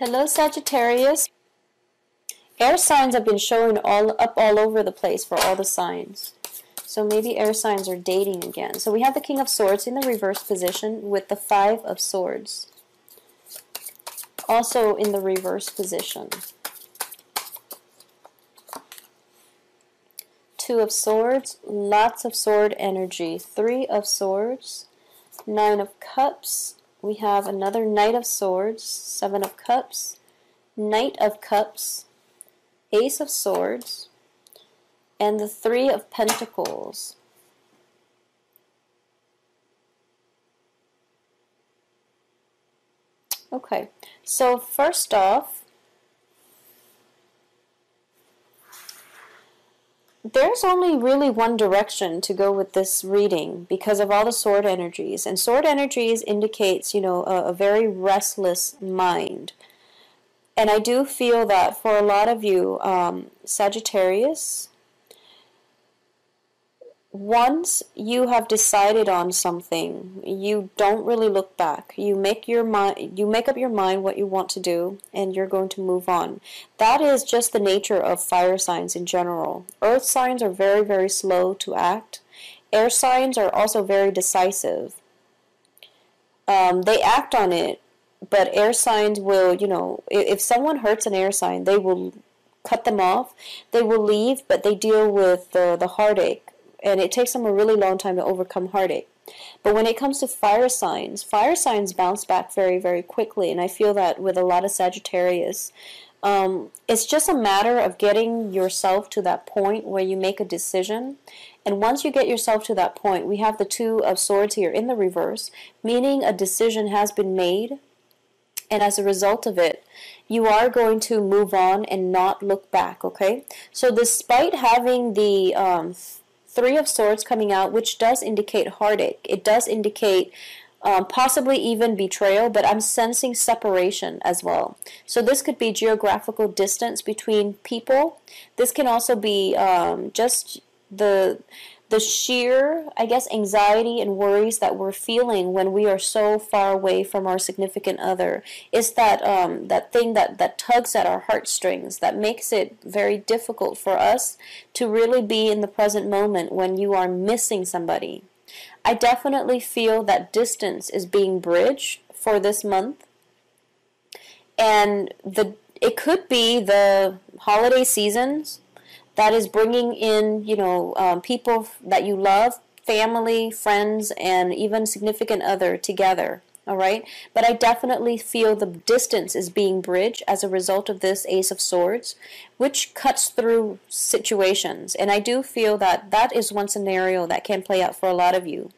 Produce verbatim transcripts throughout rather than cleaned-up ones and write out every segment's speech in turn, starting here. Hello, Sagittarius. Air signs have been showing all up all over the place for all the signs. So maybe air signs are dating again. So we have the King of Swords in the reverse position with the Five of Swords. Also in the reverse position. Two of Swords, lots of sword energy. Three of Swords, Nine of Cups. We have another Knight of Swords, Seven of Cups, Knight of Cups, Ace of Swords, and the Three of Pentacles. Okay, so first off, there's only really one direction to go with this reading because of all the sword energies. And sword energies indicates, you know, a, a very restless mind. And I do feel that for a lot of you, um, Sagittarius, once you have decided on something, you don't really look back. You make your mind, you make up your mind what you want to do, and you're going to move on. That is just the nature of fire signs in general. Earth signs are very, very slow to act. Air signs are also very decisive. Um, they act on it, but air signs will, you know, if, if someone hurts an air sign, they will cut them off. They will leave, but they deal with the, the heartache. And it takes them a really long time to overcome heartache. But when it comes to fire signs, fire signs bounce back very, very quickly. And I feel that with a lot of Sagittarius. Um, it's just a matter of getting yourself to that point where you make a decision. And once you get yourself to that point, we have the Two of Swords here in the reverse, meaning a decision has been made. And as a result of it, you are going to move on and not look back, okay? So despite having the Um, Three of Swords coming out, which does indicate heartache. It does indicate um, possibly even betrayal, but I'm sensing separation as well. So this could be geographical distance between people. This can also be um, just the the sheer, I guess, anxiety and worries that we're feeling when we are so far away from our significant other. It's that um, that thing that, that tugs at our heartstrings that makes it very difficult for us to really be in the present moment when you are missing somebody. I definitely feel that distance is being bridged for this month. And the it could be the holiday seasons. That is bringing in, you know, um, people that you love, family, friends, and even significant other together, all right? But I definitely feel the distance is being bridged as a result of this Ace of Swords, which cuts through situations. And I do feel that that is one scenario that can play out for a lot of you.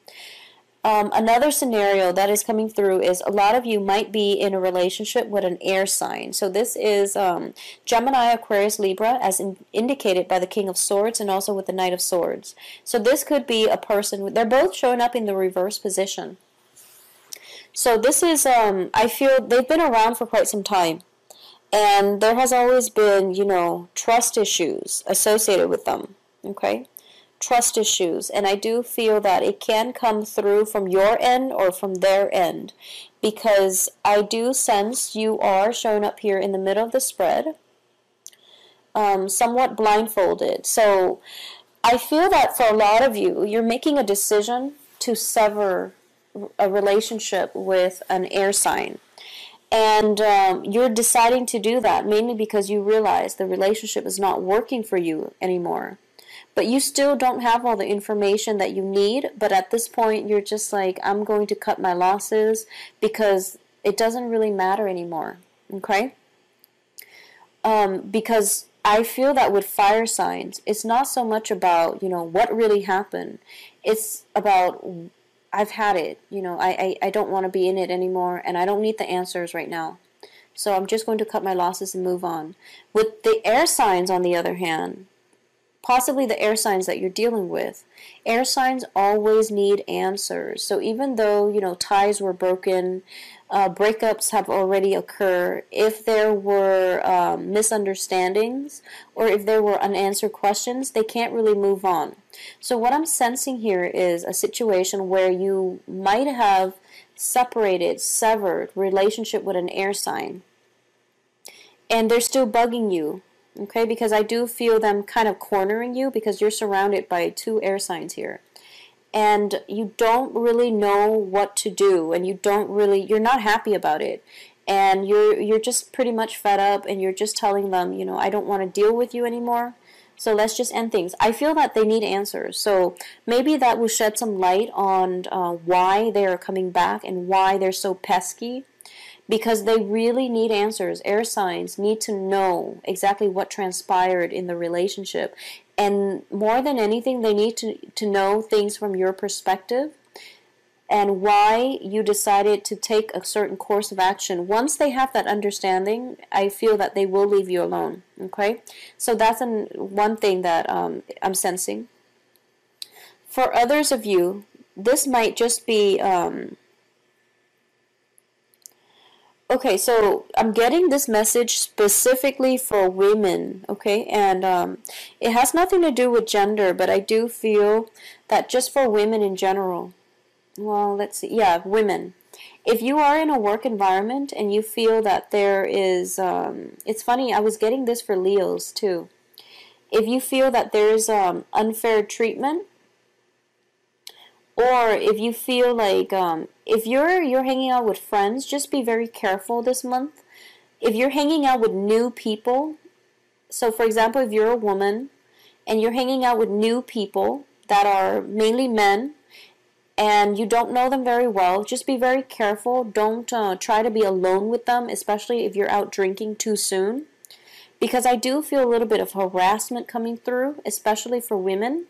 Um, another scenario that is coming through is a lot of you might be in a relationship with an air sign. So this is um, Gemini, Aquarius, Libra, as in indicated by the King of Swords and also with the Knight of Swords. So this could be a person. They're both showing up in the reverse position. So this is, um, I feel they've been around for quite some time. And there has always been, you know, trust issues associated with them, okay? Trust issues, and I do feel that it can come through from your end or from their end, because I do sense you are showing up here in the middle of the spread, um, somewhat blindfolded. So I feel that for a lot of you, you're making a decision to sever a relationship with an air sign. And um, you're deciding to do that mainly because you realize the relationship is not working for you anymore. But you still don't have all the information that you need. But at this point, you're just like, I'm going to cut my losses because it doesn't really matter anymore, okay? Um, because I feel that with fire signs, it's not so much about, you know, what really happened. It's about, I've had it, you know, I, I, I don't want to be in it anymore, and I don't need the answers right now. So I'm just going to cut my losses and move on. With the air signs, on the other hand, possibly the air signs that you're dealing with. Air signs always need answers. So even though, you know, ties were broken, uh, breakups have already occurred, if there were um, misunderstandings or if there were unanswered questions, they can't really move on. So what I'm sensing here is a situation where you might have separated, severed relationship with an air sign. and they're still bugging you, okay? Because I do feel them kind of cornering you, because you're surrounded by two air signs here. And you don't really know what to do, and you don't really, you're not happy about it. And you're, you're just pretty much fed up, and you're just telling them, you know, I don't want to deal with you anymore. So let's just end things. I feel that they need answers. So maybe that will shed some light on uh, why they are coming back and why they're so pesky. Because they really need answers. Air signs need to know exactly what transpired in the relationship. And more than anything, they need to, to know things from your perspective and why you decided to take a certain course of action. Once they have that understanding, I feel that they will leave you alone, okay? So that's an, one thing that um, I'm sensing. For others of you, this might just be... Um, Okay, so I'm getting this message specifically for women, okay? And um, it has nothing to do with gender, but I do feel that just for women in general. Well, let's see. Yeah, women. If you are in a work environment and you feel that there is... Um, it's funny, I was getting this for Leos, too. If you feel that there's um, unfair treatment, or if you feel like... Um, If you're you're hanging out with friends, just be very careful this month. If you're hanging out with new people, so for example, if you're a woman and you're hanging out with new people that are mainly men and you don't know them very well, just be very careful. Don't uh, try to be alone with them, especially if you're out drinking too soon. Because I do feel a little bit of harassment coming through, especially for women.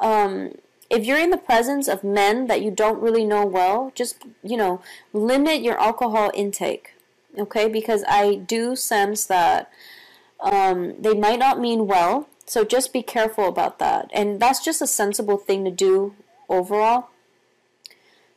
Um... If you're in the presence of men that you don't really know well, just, you know, limit your alcohol intake, okay? Because I do sense that um, they might not mean well, so just be careful about that. And that's just a sensible thing to do overall.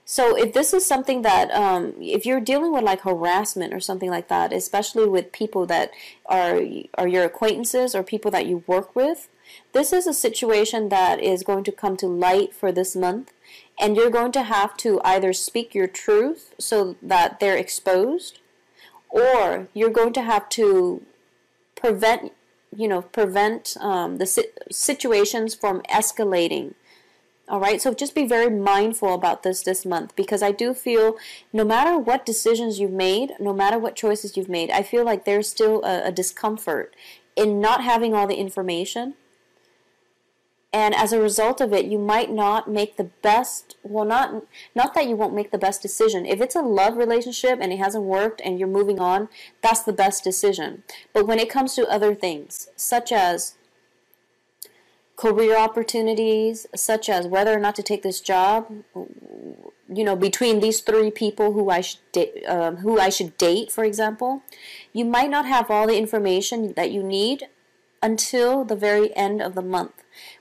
So if this is something that, um, if you're dealing with like harassment or something like that, especially with people that are, are your acquaintances or people that you work with, this is a situation that is going to come to light for this month, and you're going to have to either speak your truth so that they're exposed, or you're going to have to prevent, you know, prevent um, the si- situations from escalating. All right, so just be very mindful about this this month, because I do feel no matter what decisions you've made, no matter what choices you've made, I feel like there's still a, a discomfort in not having all the information. And as a result of it, you might not make the best, well, not not that you won't make the best decision. If it's a love relationship and it hasn't worked and you're moving on, that's the best decision. But when it comes to other things, such as career opportunities, such as whether or not to take this job, you know, between these three people who I should da- um, who I should date, for example, you might not have all the information that you need until the very end of the month.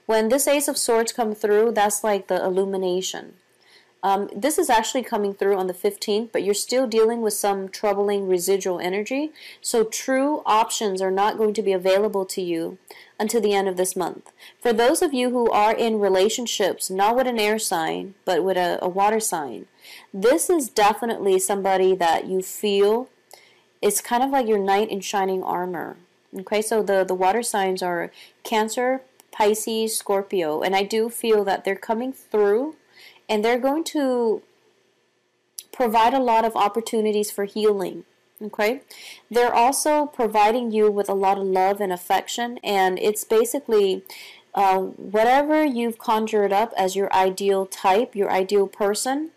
When this Ace of Swords come through, that's like the illumination. Um, this is actually coming through on the fifteenth, but you're still dealing with some troubling residual energy. So true options are not going to be available to you until the end of this month. For those of you who are in relationships, not with an air sign, but with a, a water sign, this is definitely somebody that you feel is kind of like your knight in shining armor. Okay, so the, the water signs are Cancer, Pisces, Scorpio, and I do feel that they're coming through and they're going to provide a lot of opportunities for healing, okay? They're also providing you with a lot of love and affection, and it's basically uh, whatever you've conjured up as your ideal type, your ideal person,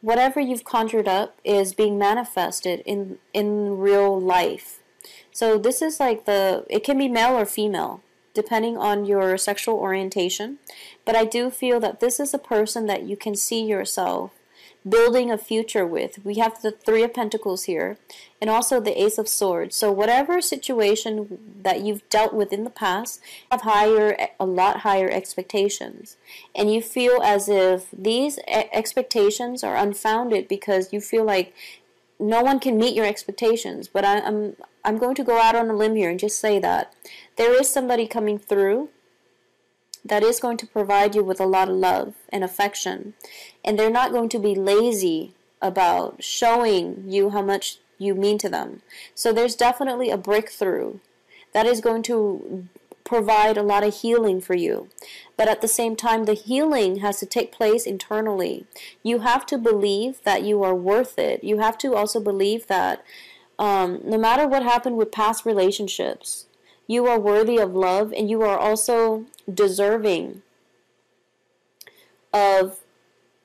whatever you've conjured up is being manifested in, in real life. So this is like the, it can be male or female, depending on your sexual orientation. But I do feel that this is a person that you can see yourself building a future with. We have the Three of Pentacles here and also the Ace of Swords. So whatever situation that you've dealt with in the past, have higher, a lot higher expectations. And you feel as if these expectations are unfounded because you feel like no one can meet your expectations. But I, I'm... I'm going to go out on a limb here and just say that there is somebody coming through that is going to provide you with a lot of love and affection, and they're not going to be lazy about showing you how much you mean to them. So there's definitely a breakthrough that is going to provide a lot of healing for you. But at the same time, the healing has to take place internally. You have to believe that you are worth it. You have to also believe that um, no matter what happened with past relationships, you are worthy of love, and you are also deserving of,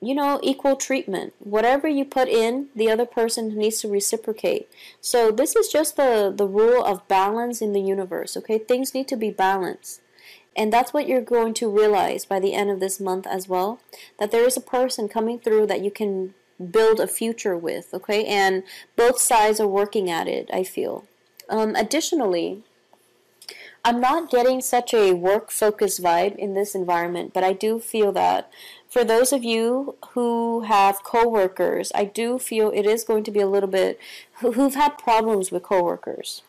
you know, equal treatment. Whatever you put in, the other person needs to reciprocate. So this is just the, the rule of balance in the universe, okay? Things need to be balanced. And that's what you're going to realize by the end of this month as well, that there is a person coming through that you can build a future with, okay? And both sides are working at it, I feel. Um, additionally, I'm not getting such a work-focused vibe in this environment, but I do feel that for those of you who have coworkers, I do feel it is going to be a little bit, who've had problems with coworkers,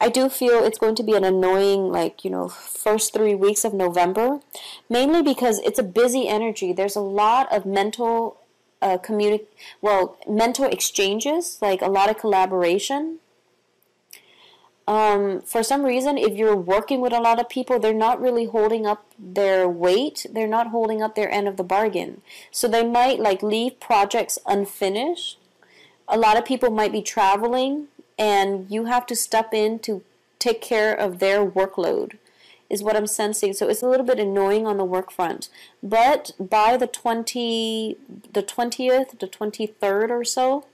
I do feel it's going to be an annoying, like, you know, first three weeks of November, mainly because it's a busy energy. There's a lot of mental, uh, communi- well, mental exchanges, like a lot of collaboration. Um, for some reason, if you're working with a lot of people, they're not really holding up their weight. They're not holding up their end of the bargain. So they might like leave projects unfinished. A lot of people might be traveling, and you have to step in to take care of their workload, is what I'm sensing. So it's a little bit annoying on the work front. But by the twentieth, the twenty-third or so,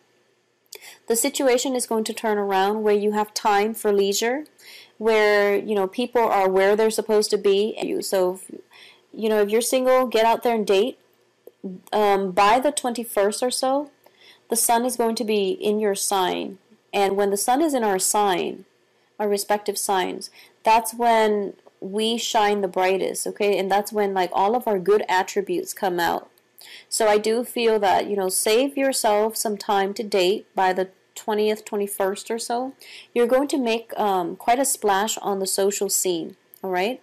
the situation is going to turn around where you have time for leisure, where, you know, people are where they're supposed to be. So, you know, if you're single, get out there and date. Um, by the twenty-first or so, the sun is going to be in your sign. And when the sun is in our sign, our respective signs, that's when we shine the brightest, okay? And that's when, like, all of our good attributes come out. So I do feel that, you know, save yourself some time to date by the twentieth, twenty-first or so. You're going to make um, quite a splash on the social scene, all right?